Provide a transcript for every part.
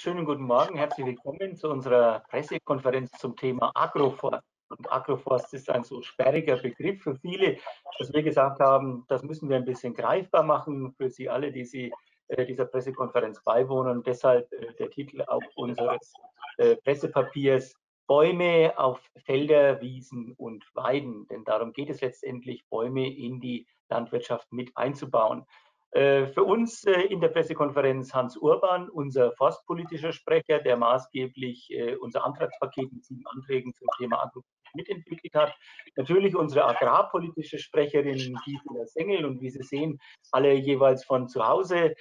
Schönen guten Morgen, herzlich willkommen zu unserer Pressekonferenz zum Thema Agroforst. Und Agroforst ist ein so sperriger Begriff für viele, dass wir gesagt haben, das müssen wir ein bisschen greifbar machen für Sie alle, die Sie dieser Pressekonferenz beiwohnen. Und deshalb der Titel auch unseres Pressepapiers: Bäume auf Felder, Wiesen und Weiden. Denn darum geht es letztendlich, Bäume in die Landwirtschaft mit einzubauen. Für uns in der Pressekonferenz Hans Urban, unser forstpolitischer Sprecher, der maßgeblich unser Antragspaket mit 7 Anträgen zum Thema Agroforstwirtschaft mitentwickelt hat. Natürlich unsere agrarpolitische Sprecherin Gisela Sengl und wie Sie sehen, alle jeweils von zu Hause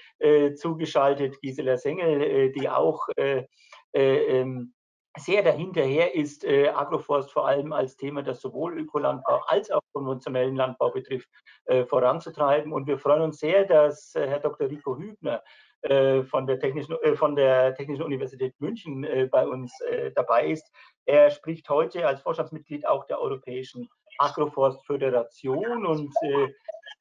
zugeschaltet. Gisela Sengl, die auch sehr dahinterher ist, Agroforst vor allem als Thema, das sowohl Ökolandbau als auch konventionellen Landbau betrifft, voranzutreiben. Und wir freuen uns sehr, dass Herr Dr. Rico Hübner von der Technischen Universität München bei uns dabei ist. Er spricht heute als Vorstandsmitglied auch der Europäischen Agroforstföderation und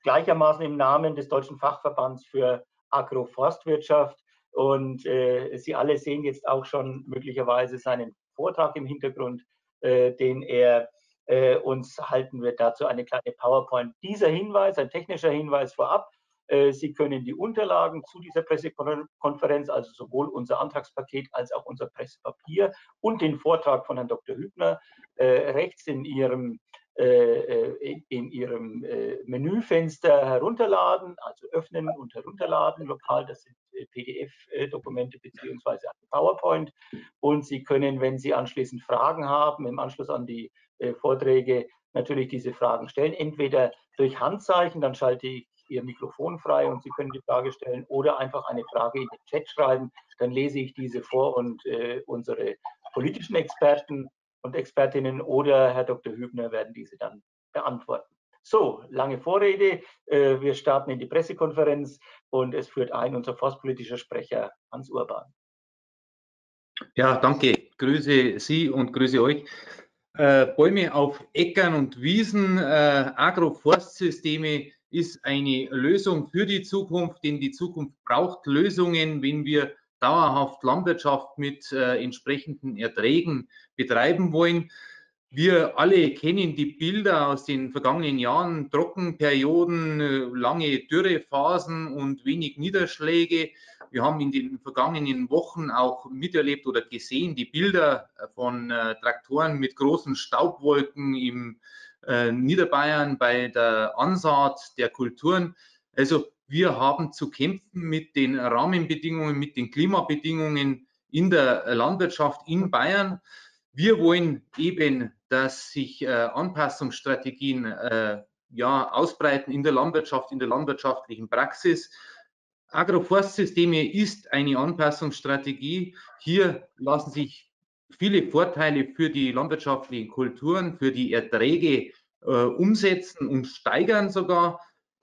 gleichermaßen im Namen des Deutschen Fachverbands für Agroforstwirtschaft. Und Sie alle sehen jetzt auch schon möglicherweise seinen Vortrag im Hintergrund, den er uns halten wird. Dazu eine kleine PowerPoint. Dieser Hinweis, ein technischer Hinweis vorab: Sie können die Unterlagen zu dieser Pressekonferenz, also sowohl unser Antragspaket als auch unser Pressepapier und den Vortrag von Herrn Dr. Hübner, rechts in Ihrem Menüfenster herunterladen, also öffnen und herunterladen lokal. Das sind PDF-Dokumente bzw. PowerPoint. Und Sie können, wenn Sie anschließend Fragen haben, im Anschluss an die Vorträge natürlich diese Fragen stellen. Entweder durch Handzeichen, dann schalte ich Ihr Mikrofon frei und Sie können die Frage stellen, oder einfach eine Frage in den Chat schreiben. Dann lese ich diese vor und unsere politischen Experten und Expertinnen oder Herr Dr. Hübner werden diese dann beantworten. So, lange Vorrede. Wir starten in die Pressekonferenz und es führt ein unser forstpolitischer Sprecher Hans Urban. Ja, danke. Grüße Sie und grüße euch. Bäume auf Äckern und Wiesen, Agroforstsysteme ist eine Lösung für die Zukunft, denn die Zukunft braucht Lösungen, wenn wir dauerhaft Landwirtschaft mit entsprechenden Erträgen betreiben wollen. Wir alle kennen die Bilder aus den vergangenen Jahren: Trockenperioden, lange Dürrephasen und wenig Niederschläge. Wir haben in den vergangenen Wochen auch miterlebt oder gesehen die Bilder von Traktoren mit großen Staubwolken im Niederbayern bei der Ansaat der Kulturen. Also wir haben zu kämpfen mit den Rahmenbedingungen, mit den Klimabedingungen in der Landwirtschaft in Bayern. Wir wollen eben, dass sich Anpassungsstrategien ausbreiten in der Landwirtschaft, in der landwirtschaftlichen Praxis. Agroforstsysteme ist eine Anpassungsstrategie. Hier lassen sich viele Vorteile für die landwirtschaftlichen Kulturen, für die Erträge umsetzen und steigern sogar.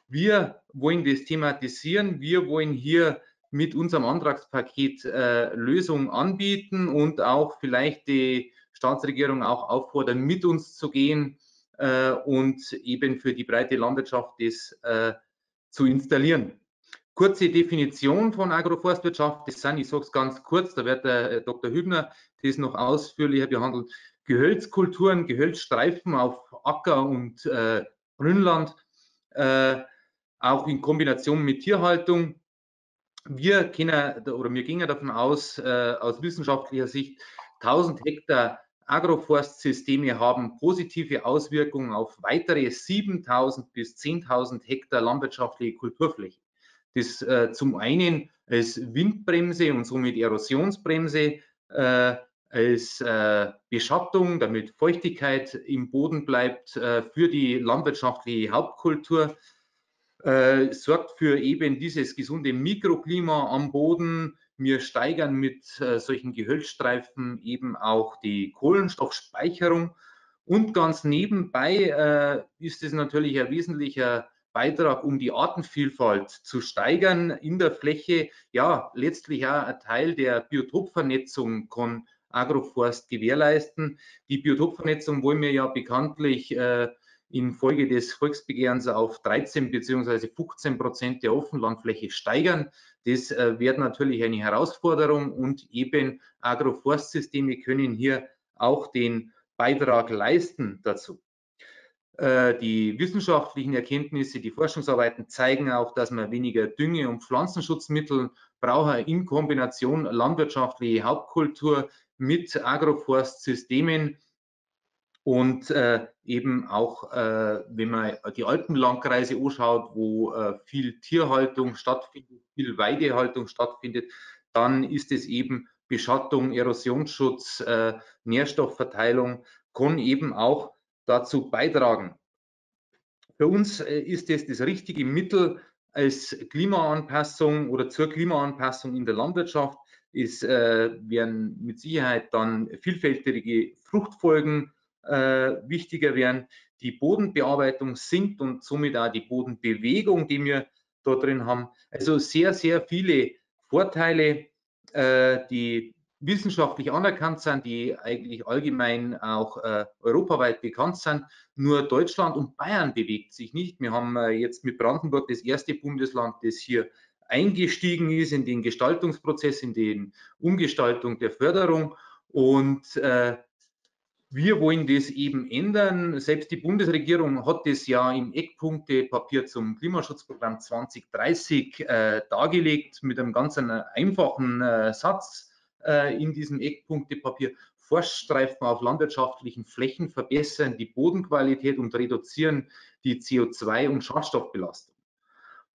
Wir wollen das thematisieren. Wir wollen hier mit unserem Antragspaket Lösungen anbieten und auch vielleicht die Staatsregierung auch auffordern, mit uns zu gehen und eben für die breite Landwirtschaft das zu installieren. Kurze Definition von Agroforstwirtschaft. Das sind, ich sage es ganz kurz, da wird der Dr. Hübner das noch ausführlicher behandeln: Gehölzkulturen, Gehölzstreifen auf Acker und Grünland, auch in Kombination mit Tierhaltung. Wir kennen, oder wir gehen ja davon aus, aus wissenschaftlicher Sicht, 1000 Hektar Agroforstsysteme haben positive Auswirkungen auf weitere 7000 bis 10.000 Hektar landwirtschaftliche Kulturfläche. Das zum einen als Windbremse und somit Erosionsbremse, als Beschattung, damit Feuchtigkeit im Boden bleibt für die landwirtschaftliche Hauptkultur. Sorgt für eben dieses gesunde Mikroklima am Boden. Wir steigern mit solchen Gehölzstreifen eben auch die Kohlenstoffspeicherung. Und ganz nebenbei ist es natürlich ein wesentlicher Beitrag, um die Artenvielfalt zu steigern in der Fläche. Ja, letztlich auch ein Teil der Biotopvernetzung kann Agroforst gewährleisten. Die Biotopvernetzung wollen wir ja bekanntlich infolge des Volksbegehrens auf 13 bzw. 15% der Offenlandfläche steigern. Das wird natürlich eine Herausforderung, und eben Agroforstsysteme können hier auch den Beitrag leisten dazu. Die wissenschaftlichen Erkenntnisse, die Forschungsarbeiten zeigen auch, dass man weniger Dünge- und Pflanzenschutzmittel braucht in Kombination landwirtschaftliche Hauptkultur mit Agroforstsystemen. Und eben auch, wenn man die Alpenlandkreise anschaut, wo viel Tierhaltung stattfindet, viel Weidehaltung stattfindet, dann ist es eben Beschattung, Erosionsschutz, Nährstoffverteilung, kann eben auch dazu beitragen. Für uns ist es das richtige Mittel als Klimaanpassung oder zur Klimaanpassung in der Landwirtschaft. Es werden mit Sicherheit dann vielfältige Fruchtfolgen wichtiger werden. Die Bodenbearbeitung sinkt und somit auch die Bodenbewegung, die wir da drin haben. Also sehr, sehr viele Vorteile, die wissenschaftlich anerkannt sind, die eigentlich allgemein auch europaweit bekannt sind. Nur Deutschland und Bayern bewegt sich nicht. Wir haben jetzt mit Brandenburg das erste Bundesland, das hier eingestiegen ist in den Gestaltungsprozess, in die Umgestaltung der Förderung, und wir wollen das eben ändern. Selbst die Bundesregierung hat das ja im Eckpunktepapier zum Klimaschutzprogramm 2030 dargelegt, mit einem ganz einfachen Satz in diesem Eckpunktepapier. Forststreifen auf landwirtschaftlichen Flächen verbessern die Bodenqualität und reduzieren die CO2- und Schadstoffbelastung.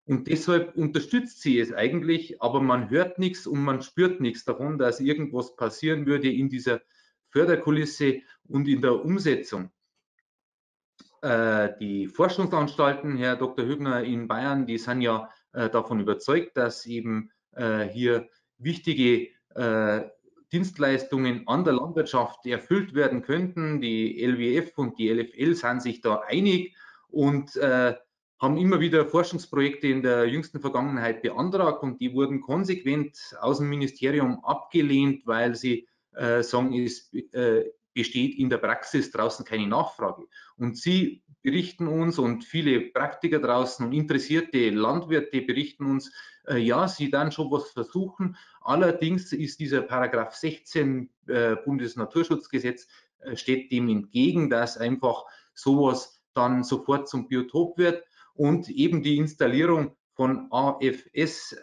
Und deshalb unterstützt sie es eigentlich, aber man hört nichts und man spürt nichts davon, dass irgendwas passieren würde in dieser Förderkulisse und in der Umsetzung. Die Forschungsanstalten, Herr Dr. Hübner, in Bayern, die sind ja davon überzeugt, dass eben hier wichtige Dienstleistungen an der Landwirtschaft erfüllt werden könnten. Die LWF und die LFL sind sich da einig und haben immer wieder Forschungsprojekte in der jüngsten Vergangenheit beantragt, und die wurden konsequent aus dem Ministerium abgelehnt, weil sie sagen, es besteht in der Praxis draußen keine Nachfrage. Und sie berichten uns, und viele Praktiker draußen und interessierte Landwirte berichten uns, ja, sie dann schon was versuchen. Allerdings ist dieser Paragraph 16 Bundesnaturschutzgesetz, steht dem entgegen, dass einfach sowas dann sofort zum Biotop wird, und eben die Installierung von AFS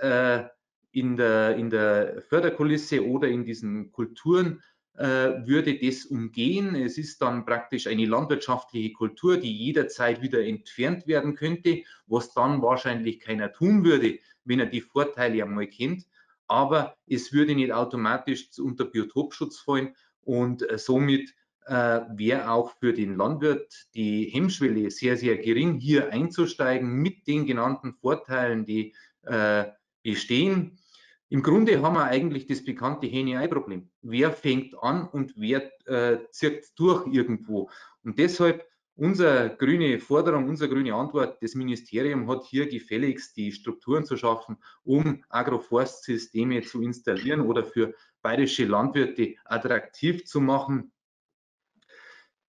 in der Förderkulisse oder in diesen Kulturen würde das umgehen. Es ist dann praktisch eine landwirtschaftliche Kultur, die jederzeit wieder entfernt werden könnte, was dann wahrscheinlich keiner tun würde, wenn er die Vorteile einmal kennt. Aber es würde nicht automatisch unter Biotopschutz fallen, und somit wäre auch für den Landwirt die Hemmschwelle sehr, sehr gering, hier einzusteigen mit den genannten Vorteilen, die bestehen. Im Grunde haben wir eigentlich das bekannte Henne-Ei-Problem. Wer fängt an und wer zirkt durch irgendwo? Und deshalb unsere grüne Forderung, unsere grüne Antwort: Das Ministerium hat hier gefälligst die Strukturen zu schaffen, um Agroforstsysteme zu installieren oder für bayerische Landwirte attraktiv zu machen.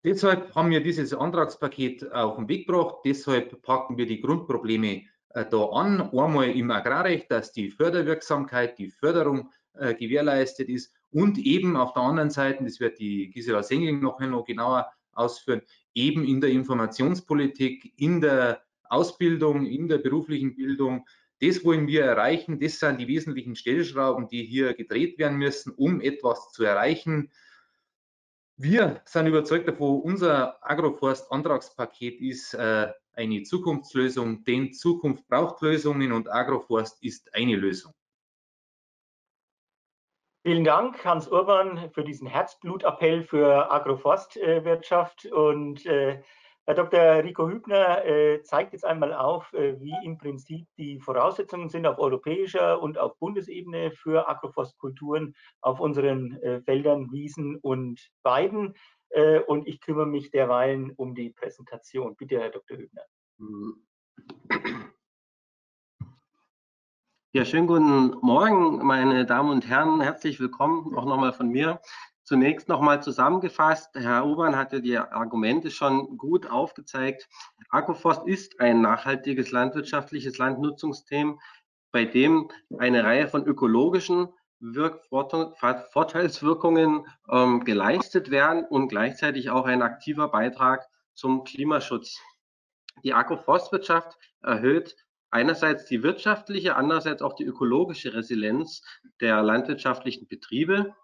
Deshalb haben wir dieses Antragspaket auf den Weg gebracht. Deshalb packen wir die Grundprobleme da an. Einmal im Agrarrecht, dass die Förderwirksamkeit, die Förderung gewährleistet ist, und eben auf der anderen Seite, das wird die Gisela Sengl noch genauer ausführen, eben in der Informationspolitik, in der Ausbildung, in der beruflichen Bildung. Das wollen wir erreichen. Das sind die wesentlichen Stellschrauben, die hier gedreht werden müssen, um etwas zu erreichen. Wir sind überzeugt davon, unser Agroforst-Antragspaket ist eine Zukunftslösung, denn Zukunft braucht Lösungen, und Agroforst ist eine Lösung. Vielen Dank, Hans Urban, für diesen Herzblutappell für Agroforstwirtschaft. Und Herr Dr. Rico Hübner zeigt jetzt einmal auf, wie im Prinzip die Voraussetzungen sind auf europäischer und auf Bundesebene für Agroforstkulturen auf unseren Feldern, Wiesen und Weiden. Und ich kümmere mich derweilen um die Präsentation. Bitte, Herr Dr. Hübner. Ja, schönen guten Morgen, meine Damen und Herren. Herzlich willkommen auch nochmal von mir Zunächst nochmal zusammengefasst, Herr Urban hatte die Argumente schon gut aufgezeigt. Agroforst ist ein nachhaltiges landwirtschaftliches Landnutzungsthema, bei dem eine Reihe von ökologischen Vorteilswirkungen geleistet werden und gleichzeitig auch ein aktiver Beitrag zum Klimaschutz. Die Agroforstwirtschaft erhöht einerseits die wirtschaftliche, andererseits auch die ökologische Resilienz der landwirtschaftlichen Betriebe.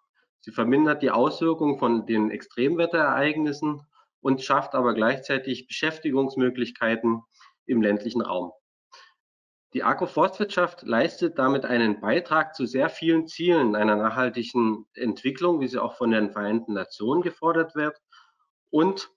Sie vermindert die Auswirkungen von den Extremwetterereignissen und schafft aber gleichzeitig Beschäftigungsmöglichkeiten im ländlichen Raum. Die Agroforstwirtschaft leistet damit einen Beitrag zu sehr vielen Zielen einer nachhaltigen Entwicklung, wie sie auch von den Vereinten Nationen gefordert wird. Und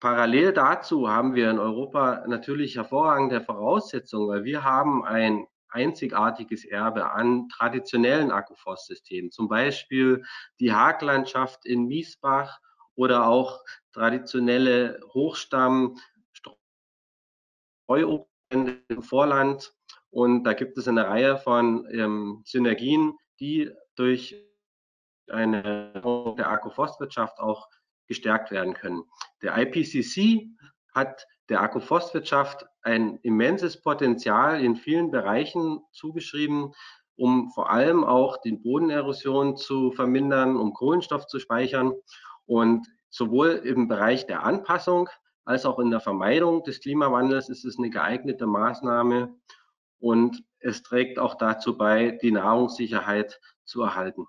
parallel dazu haben wir in Europa natürlich hervorragende Voraussetzungen, weil wir haben ein einzigartiges Erbe an traditionellen Agroforstsystemen, zum Beispiel die Haglandschaft in Miesbach oder auch traditionelle Hochstamm, Streuobststände im Vorland. Und da gibt es eine Reihe von Synergien, die durch eine der Agroforstwirtschaft auch gestärkt werden können. Der IPCC hat der Agroforstwirtschaft ein immenses Potenzial in vielen Bereichen zugeschrieben, um vor allem auch die Bodenerosion zu vermindern, um Kohlenstoff zu speichern. Und sowohl im Bereich der Anpassung als auch in der Vermeidung des Klimawandels ist es eine geeignete Maßnahme. Und es trägt auch dazu bei, die Nahrungssicherheit zu erhalten.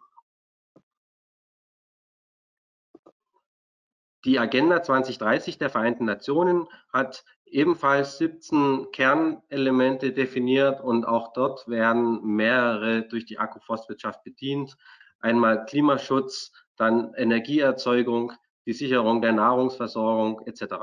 Die Agenda 2030 der Vereinten Nationen hat ebenfalls 17 Kernelemente definiert und auch dort werden mehrere durch die Agroforstwirtschaft bedient. Einmal Klimaschutz, dann Energieerzeugung, die Sicherung der Nahrungsversorgung etc.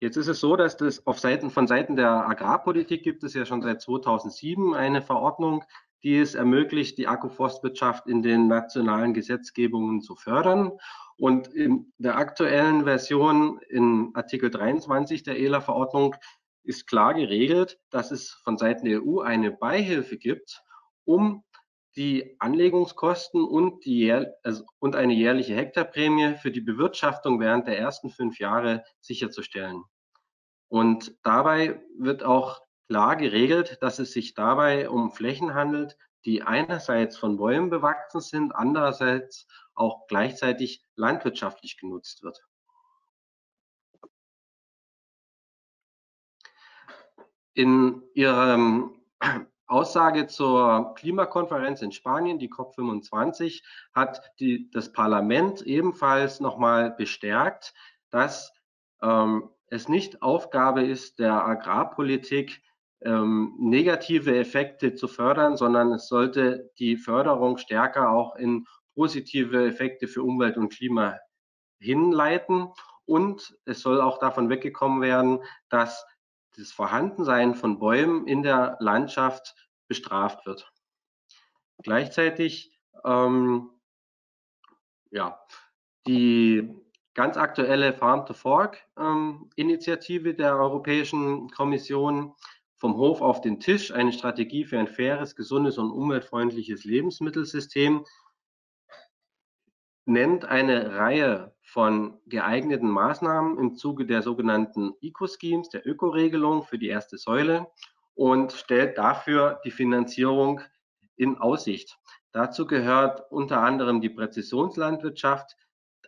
Jetzt ist es so, dass das von Seiten der Agrarpolitik gibt es ja schon seit 2007 eine Verordnung, die es ermöglicht, die Agroforstwirtschaft in den nationalen Gesetzgebungen zu fördern. Und in der aktuellen Version in Artikel 23 der ELER-Verordnung ist klar geregelt, dass es von Seiten der EU eine Beihilfe gibt, um die Anlegungskosten und eine jährliche Hektarprämie für die Bewirtschaftung während der ersten 5 Jahre sicherzustellen. Und dabei wird auch klar geregelt, dass es sich dabei um Flächen handelt, die einerseits von Bäumen bewachsen sind, andererseits auch gleichzeitig landwirtschaftlich genutzt wird. In ihrer Aussage zur Klimakonferenz in Spanien, die COP25, hat das Parlament ebenfalls nochmal bestärkt, dass es nicht Aufgabe ist, der Agrarpolitik negative Effekte zu fördern, sondern es sollte die Förderung stärker auch in positive Effekte für Umwelt und Klima hinleiten. Und es soll auch davon weggekommen werden, dass das Vorhandensein von Bäumen in der Landschaft bestraft wird. Gleichzeitig, die ganz aktuelle Farm-to-Fork-Initiative der Europäischen Kommission, vom Hof auf den Tisch, eine Strategie für ein faires, gesundes und umweltfreundliches Lebensmittelsystem, nennt eine Reihe von geeigneten Maßnahmen im Zuge der sogenannten Eco-Schemes, der Ökoregelung für die erste Säule und stellt dafür die Finanzierung in Aussicht. Dazu gehört unter anderem die Präzisionslandwirtschaft,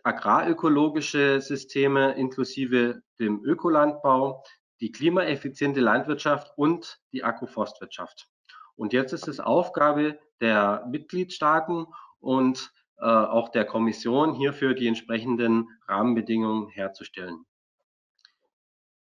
agrarökologische Systeme inklusive dem Ökolandbau, die klimaeffiziente Landwirtschaft und die Agroforstwirtschaft. Und jetzt ist es Aufgabe der Mitgliedstaaten und auch der Kommission, hierfür die entsprechenden Rahmenbedingungen herzustellen.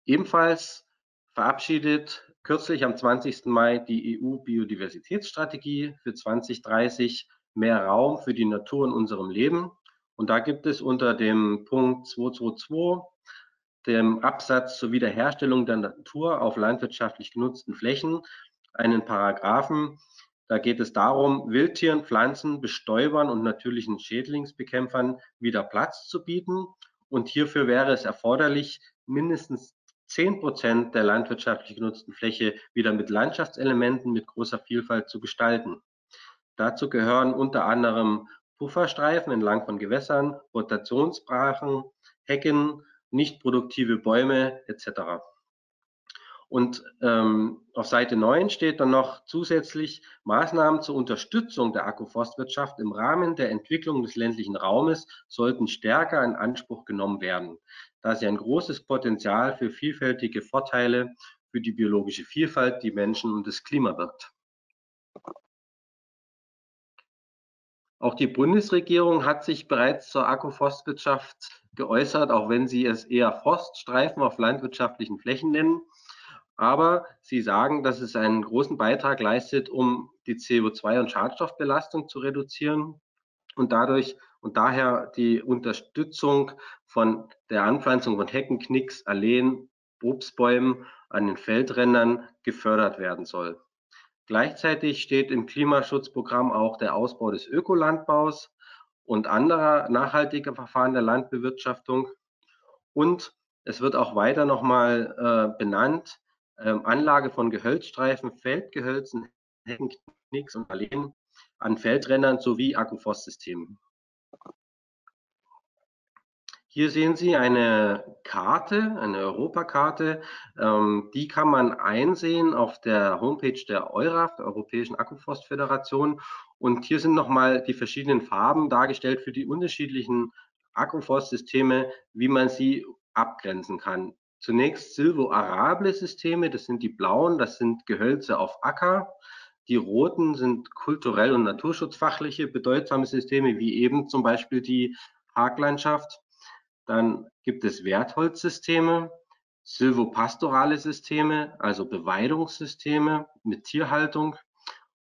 Ebenfalls verabschiedet kürzlich am 20. Mai die EU-Biodiversitätsstrategie für 2030 mehr Raum für die Natur in unserem Leben. Und da gibt es unter dem Punkt 222, dem Absatz zur Wiederherstellung der Natur auf landwirtschaftlich genutzten Flächen, einen Paragraphen. Da geht es darum, Wildtieren, Pflanzen, Bestäubern und natürlichen Schädlingsbekämpfern wieder Platz zu bieten. Und hierfür wäre es erforderlich, mindestens 10% der landwirtschaftlich genutzten Fläche wieder mit Landschaftselementen mit großer Vielfalt zu gestalten. Dazu gehören unter anderem Pufferstreifen entlang von Gewässern, Rotationsbrachen, Hecken, nicht produktive Bäume etc. Und auf Seite 9 steht dann noch zusätzlich Maßnahmen zur Unterstützung der Agroforstwirtschaft im Rahmen der Entwicklung des ländlichen Raumes sollten stärker in Anspruch genommen werden, da sie ein großes Potenzial für vielfältige Vorteile für die biologische Vielfalt, die Menschen und das Klima birgt. Auch die Bundesregierung hat sich bereits zur Agroforstwirtschaft geäußert, auch wenn sie es eher Forststreifen auf landwirtschaftlichen Flächen nennen. Aber sie sagen, dass es einen großen Beitrag leistet, um die CO2- und Schadstoffbelastung zu reduzieren und daher die Unterstützung von der Anpflanzung von Hecken, Knicks, Alleen, Obstbäumen an den Feldrändern gefördert werden soll. Gleichzeitig steht im Klimaschutzprogramm auch der Ausbau des Ökolandbaus und anderer nachhaltiger Verfahren der Landbewirtschaftung. Und es wird auch weiter nochmal benannt, Anlage von Gehölzstreifen, Feldgehölzen, Hecken, Knicks und Alleen an Feldrändern sowie Agroforstsystemen. Hier sehen Sie eine Karte, eine Europakarte. Die kann man einsehen auf der Homepage der EURAF, der Europäischen Agroforstföderation. Und hier sind nochmal die verschiedenen Farben dargestellt für die unterschiedlichen Agroforstsysteme, wie man sie abgrenzen kann. Zunächst silvoarable Systeme, das sind die blauen, das sind Gehölze auf Acker. Die roten sind kulturell und naturschutzfachliche bedeutsame Systeme, wie eben zum Beispiel die Haglandschaft. Dann gibt es Wertholzsysteme, silvopastorale Systeme, also Beweidungssysteme mit Tierhaltung.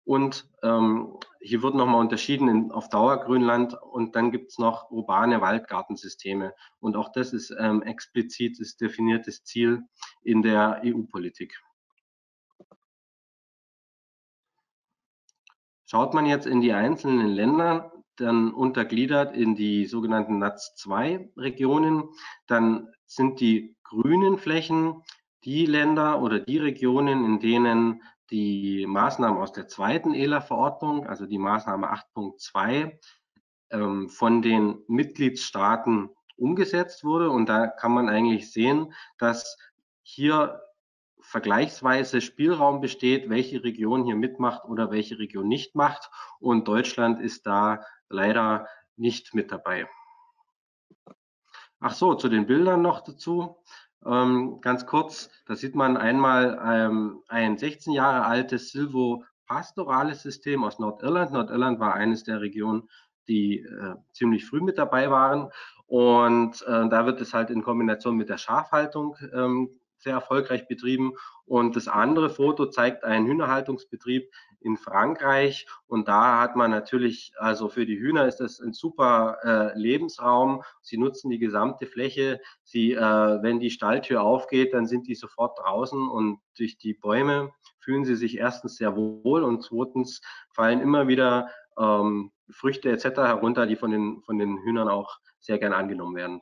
Und hier wird nochmal unterschieden auf Dauergrünland, und dann gibt es noch urbane Waldgartensysteme. Und auch das ist explizites definiertes Ziel in der EU-Politik. Schaut man jetzt in die einzelnen Länder, dann untergliedert in die sogenannten NUTS-2-Regionen, dann sind die grünen Flächen die Länder oder die Regionen, in denen die Maßnahmen aus der zweiten ELER-Verordnung, also die Maßnahme 8.2, von den Mitgliedstaaten umgesetzt wurde. Und da kann man eigentlich sehen, dass hier vergleichsweise Spielraum besteht, welche Region hier mitmacht oder welche Region nicht macht. Und Deutschland ist da leider nicht mit dabei. Ach so, zu den Bildern noch dazu. Ganz kurz, da sieht man einmal ein 16 Jahre altes silvopastorales System aus Nordirland. Nordirland war eines der Regionen, die ziemlich früh mit dabei waren. Und da wird es halt in Kombination mit der Schafhaltung sehr erfolgreich betrieben. Und das andere Foto zeigt einen Hühnerhaltungsbetrieb in Frankreich. Und da hat man natürlich, also für die Hühner ist das ein super Lebensraum. Sie nutzen die gesamte Fläche. Sie, wenn die Stalltür aufgeht, dann sind die sofort draußen, und durch die Bäume fühlen sie sich erstens sehr wohl und zweitens fallen immer wieder Früchte etc. herunter, die von den Hühnern auch sehr gern angenommen werden.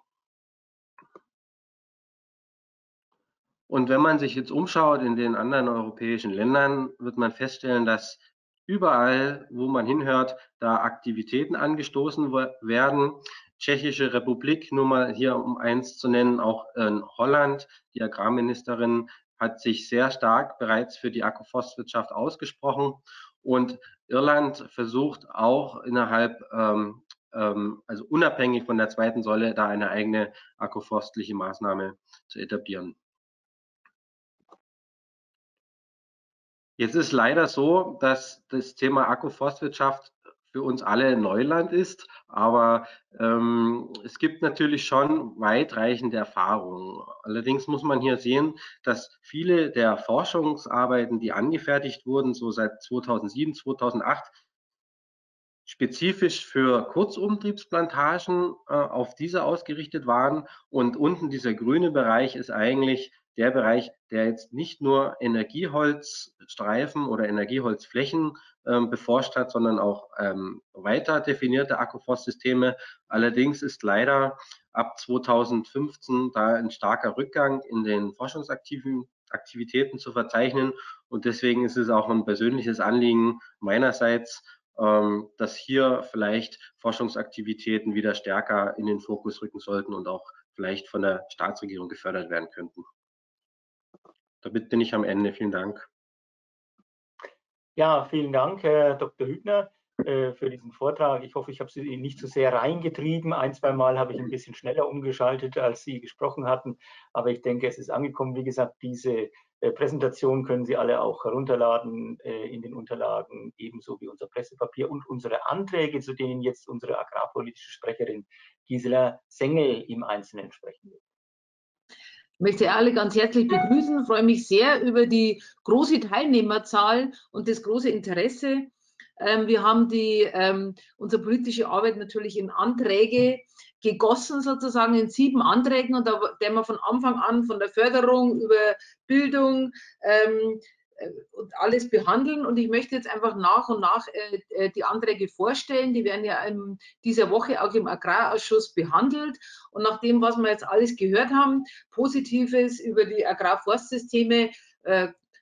Und wenn man sich jetzt umschaut in den anderen europäischen Ländern, wird man feststellen, dass überall, wo man hinhört, da Aktivitäten angestoßen werden. Tschechische Republik, nur mal hier um eins zu nennen, auch in Holland, die Agrarministerin hat sich sehr stark bereits für die Agroforstwirtschaft ausgesprochen. Und Irland versucht auch innerhalb, also unabhängig von der zweiten Säule, da eine eigene agroforstliche Maßnahme zu etablieren. Jetzt ist leider so, dass das Thema Agroforstwirtschaft für uns alle Neuland ist, aber es gibt natürlich schon weitreichende Erfahrungen. Allerdings muss man hier sehen, dass viele der Forschungsarbeiten, die angefertigt wurden, so seit 2007, 2008, spezifisch für Kurzumtriebsplantagen auf diese ausgerichtet waren. Und unten dieser grüne Bereich ist eigentlich der Bereich, der jetzt nicht nur Energieholzstreifen oder Energieholzflächen beforscht hat, sondern auch weiter definierte Agroforstsysteme. Allerdings ist leider ab 2015 da ein starker Rückgang in den Forschungsaktivitäten zu verzeichnen. Und deswegen ist es auch ein persönliches Anliegen meinerseits, dass hier vielleicht Forschungsaktivitäten wieder stärker in den Fokus rücken sollten und auch vielleicht von der Staatsregierung gefördert werden könnten. Damit bin ich am Ende. Vielen Dank. Ja, vielen Dank, Herr Dr. Hübner, für diesen Vortrag. Ich hoffe, ich habe Sie nicht zu sehr reingetrieben. Ein, zwei Mal habe ich ein bisschen schneller umgeschaltet, als Sie gesprochen hatten. Aber ich denke, es ist angekommen. Wie gesagt, diese Präsentation können Sie alle auch herunterladen in den Unterlagen, ebenso wie unser Pressepapier und unsere Anträge, zu denen jetzt unsere agrarpolitische Sprecherin Gisela Sengl im Einzelnen sprechen wird. Ich möchte alle ganz herzlich begrüßen, freue mich sehr über die große Teilnehmerzahl und das große Interesse. Wir haben unsere politische Arbeit natürlich in Anträge gegossen, sozusagen in 7 Anträgen, und da werden wir von Anfang an von der Förderung über Bildung und alles behandeln, und ich möchte jetzt einfach nach und nach die Anträge vorstellen. Die werden ja in dieser Woche auch im Agrarausschuss behandelt, und nach dem, was wir jetzt alles gehört haben, Positives über die Agrarforstsysteme,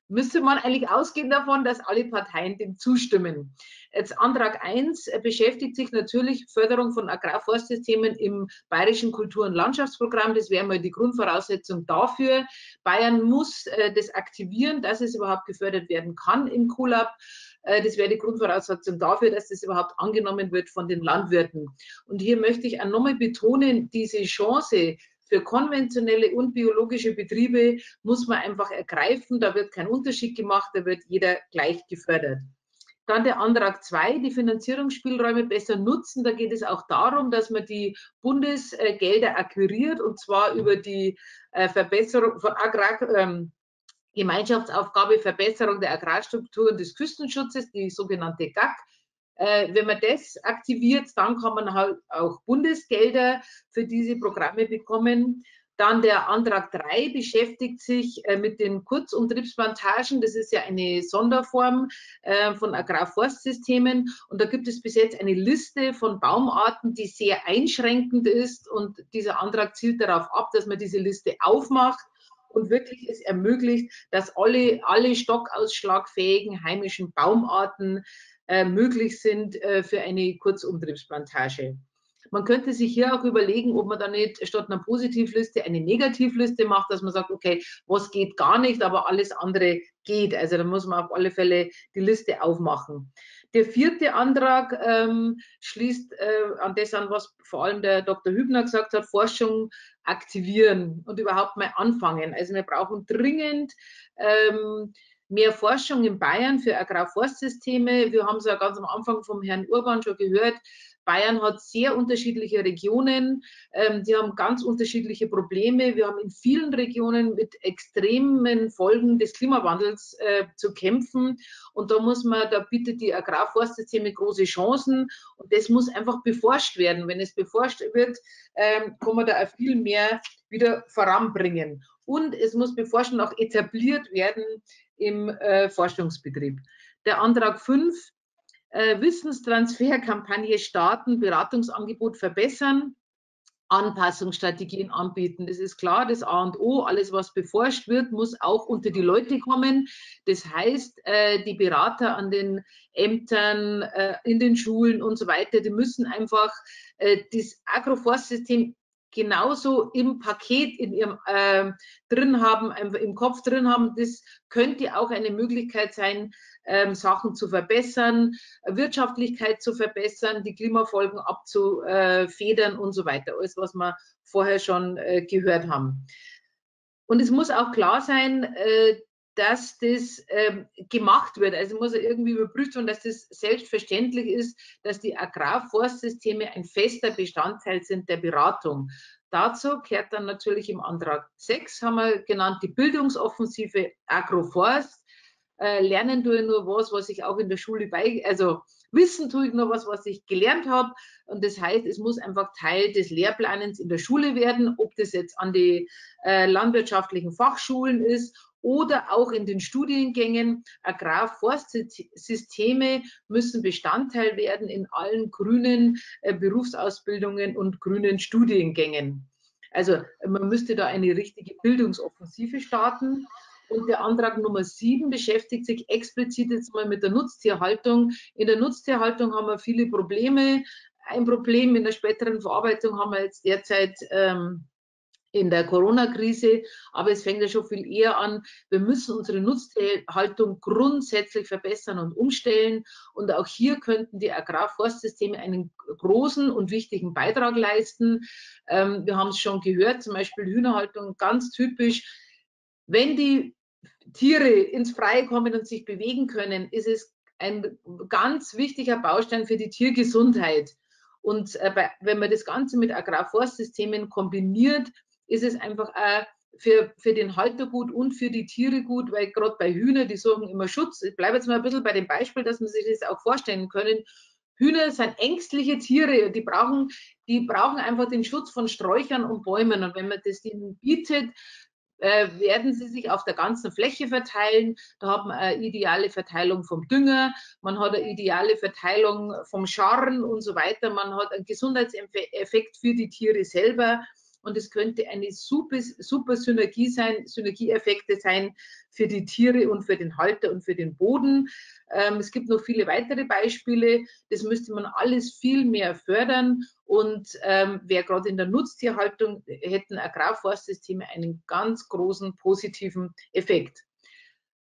müsste man eigentlich ausgehen davon, dass alle Parteien dem zustimmen. Jetzt Antrag 1 beschäftigt sich natürlich Förderung von Agrarforstsystemen im Bayerischen Kultur- und Landschaftsprogramm. Das wäre mal die Grundvoraussetzung dafür. Bayern muss das aktivieren, dass es überhaupt gefördert werden kann im KULAP. Das wäre die Grundvoraussetzung dafür, dass das überhaupt angenommen wird von den Landwirten. Und hier möchte ich auch nochmal betonen, diese Chance für konventionelle und biologische Betriebe muss man einfach ergreifen. Da wird kein Unterschied gemacht, da wird jeder gleich gefördert. Dann der Antrag 2, die Finanzierungsspielräume besser nutzen. Da geht es auch darum, dass man die Bundesgelder akquiriert, und zwar über die Verbesserung von Gemeinschaftsaufgabe, Verbesserung der Agrarstrukturen des Küstenschutzes, die sogenannte GAK. Wenn man das aktiviert, dann kann man halt auch Bundesgelder für diese Programme bekommen. Dann der Antrag 3 beschäftigt sich mit den Kurz- und Triebsplantagen. Das ist ja eine Sonderform von Agrarforstsystemen. Und da gibt es bis jetzt eine Liste von Baumarten, die sehr einschränkend ist. Und dieser Antrag zielt darauf ab, dass man diese Liste aufmacht und wirklich es ermöglicht, dass alle stockausschlagfähigen heimischen Baumarten möglich sind für eine Kurzumtriebsplantage. Man könnte sich hier auch überlegen, ob man da nicht statt einer Positivliste eine Negativliste macht, dass man sagt, okay, was geht gar nicht, aber alles andere geht. Also da muss man auf alle Fälle die Liste aufmachen. Der 4. Antrag schließt an das an, was vor allem der Dr. Hübner gesagt hat, Forschung aktivieren und überhaupt mal anfangen. Also wir brauchen dringend mehr Forschung in Bayern für Agrarforstsysteme. Wir haben es ja ganz am Anfang vom Herrn Urban schon gehört. Bayern hat sehr unterschiedliche Regionen. Die haben ganz unterschiedliche Probleme. Wir haben in vielen Regionen mit extremen Folgen des Klimawandels zu kämpfen. Und da muss man, da bietet die Agrarforstsysteme große Chancen. Und das muss einfach beforscht werden. Wenn es beforscht wird, kann man da auch viel mehr wieder voranbringen. Und es muss beforscht auch etabliert werden im Forschungsbetrieb. Der Antrag 5, Wissenstransferkampagne starten, Beratungsangebot verbessern, Anpassungsstrategien anbieten. Das ist klar, das A und O, alles was beforscht wird, muss auch unter die Leute kommen. Das heißt, die Berater an den Ämtern, in den Schulen und so weiter, die müssen einfach das Agroforstsystem genauso im Paket in ihrem drin haben, im Kopf drin haben. Das könnte auch eine Möglichkeit sein, Sachen zu verbessern, Wirtschaftlichkeit zu verbessern, die Klimafolgen abzufedern und so weiter. Alles, was wir vorher schon gehört haben. Und es muss auch klar sein, dass das gemacht wird. Also muss irgendwie überprüft werden, dass das selbstverständlich ist, dass die Agrarforstsysteme ein fester Bestandteil sind der Beratung. Dazu kehrt dann natürlich im Antrag 6, haben wir genannt, die Bildungsoffensive Agroforst. Lernen tue ich nur was ich auch in der Schule Wissen tue ich nur was ich gelernt habe. Und das heißt, es muss einfach Teil des Lehrplanens in der Schule werden, ob das jetzt an die landwirtschaftlichen Fachschulen ist oder auch in den Studiengängen. Agrarforstsysteme müssen Bestandteil werden in allen grünen Berufsausbildungen und grünen Studiengängen. Also man müsste da eine richtige Bildungsoffensive starten. Und der Antrag Nummer 7 beschäftigt sich explizit jetzt mal mit der Nutztierhaltung. In der Nutztierhaltung haben wir viele Probleme. Ein Problem in der späteren Verarbeitung haben wir jetzt derzeit in der Corona-Krise, aber es fängt ja schon viel eher an. Wir müssen unsere Nutztierhaltung grundsätzlich verbessern und umstellen. Und auch hier könnten die Agrarforstsysteme einen großen und wichtigen Beitrag leisten. Wir haben es schon gehört, zum Beispiel Hühnerhaltung, ganz typisch. Wenn die Tiere ins Freie kommen und sich bewegen können, ist es ein ganz wichtiger Baustein für die Tiergesundheit. Und wenn man das Ganze mit Agrarforstsystemen kombiniert, ist es einfach für den Halter gut und für die Tiere gut, weil gerade bei Hühnern, die suchen immer Schutz. Ich bleibe jetzt mal ein bisschen bei dem Beispiel, dass man sich das auch vorstellen können. Hühner sind ängstliche Tiere, die brauchen einfach den Schutz von Sträuchern und Bäumen. Und wenn man das ihnen bietet, werden sie sich auf der ganzen Fläche verteilen. Da hat man eine ideale Verteilung vom Dünger, man hat eine ideale Verteilung vom Scharren und so weiter. Man hat einen Gesundheitseffekt für die Tiere selber. Und es könnte eine super Synergie sein, Synergieeffekte sein für die Tiere und für den Halter und für den Boden. Es gibt noch viele weitere Beispiele. Das müsste man alles viel mehr fördern. Und wer gerade in der Nutztierhaltung, hätten Agrarforstsysteme einen ganz großen positiven Effekt.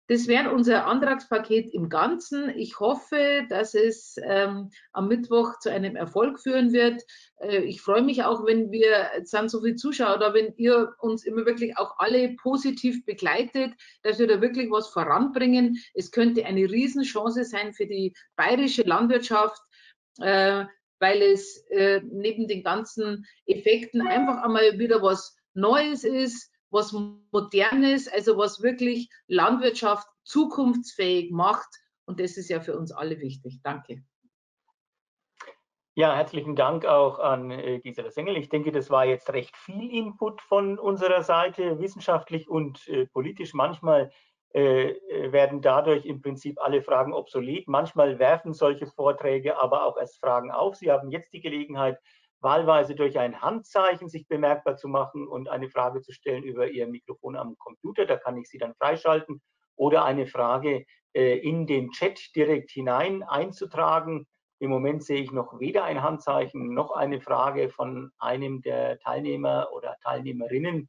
Das wäre unser Antragspaket im Ganzen. Ich hoffe, dass es am Mittwoch zu einem Erfolg führen wird. Ich freue mich auch, wenn wir, es sind so viele Zuschauer da, wenn ihr uns immer wirklich auch alle positiv begleitet, dass wir da wirklich was voranbringen. Es könnte eine Riesenchance sein für die bayerische Landwirtschaft, weil es neben den ganzen Effekten einfach einmal wieder was Neues ist, was Modernes, also was wirklich Landwirtschaft zukunftsfähig macht. Und das ist ja für uns alle wichtig. Danke. Ja, herzlichen Dank auch an Gisela Sengl. Ich denke, das war jetzt recht viel Input von unserer Seite, wissenschaftlich und politisch. Manchmal werden dadurch im Prinzip alle Fragen obsolet. Manchmal werfen solche Vorträge aber auch erst Fragen auf. Sie haben jetzt die Gelegenheit, wahlweise durch ein Handzeichen sich bemerkbar zu machen und eine Frage zu stellen über Ihr Mikrofon am Computer, da kann ich Sie dann freischalten, oder eine Frage in den Chat direkt hinein einzutragen. Im Moment sehe ich noch weder ein Handzeichen noch eine Frage von einem der Teilnehmer oder Teilnehmerinnen.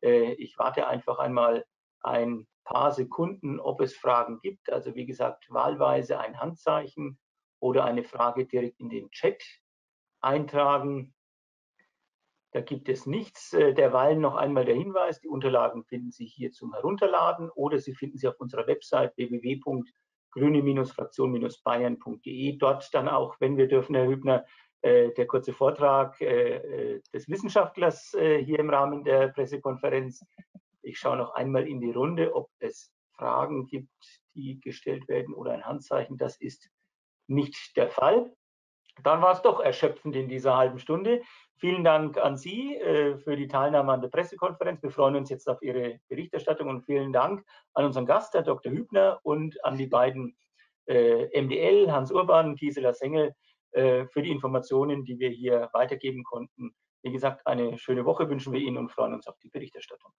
Ich warte einfach einmal ein paar Sekunden, ob es Fragen gibt. Also wie gesagt, wahlweise ein Handzeichen oder eine Frage direkt in den Chat eintragen. Da gibt es nichts. Derweil noch einmal der Hinweis, die Unterlagen finden Sie hier zum Herunterladen oder Sie finden sie auf unserer Website www.grüne-fraktion-bayern.de. Dort dann auch, wenn wir dürfen, Herr Hübner, der kurze Vortrag des Wissenschaftlers hier im Rahmen der Pressekonferenz. Ich schaue noch einmal in die Runde, ob es Fragen gibt, die gestellt werden oder ein Handzeichen. Das ist nicht der Fall. Dann war es doch erschöpfend in dieser halben Stunde. Vielen Dank an Sie für die Teilnahme an der Pressekonferenz. Wir freuen uns jetzt auf Ihre Berichterstattung und vielen Dank an unseren Gast, Herr Dr. Hübner, und an die beiden MDL, Hans Urban, Gisela Sengl, für die Informationen, die wir hier weitergeben konnten. Wie gesagt, eine schöne Woche wünschen wir Ihnen und freuen uns auf die Berichterstattung.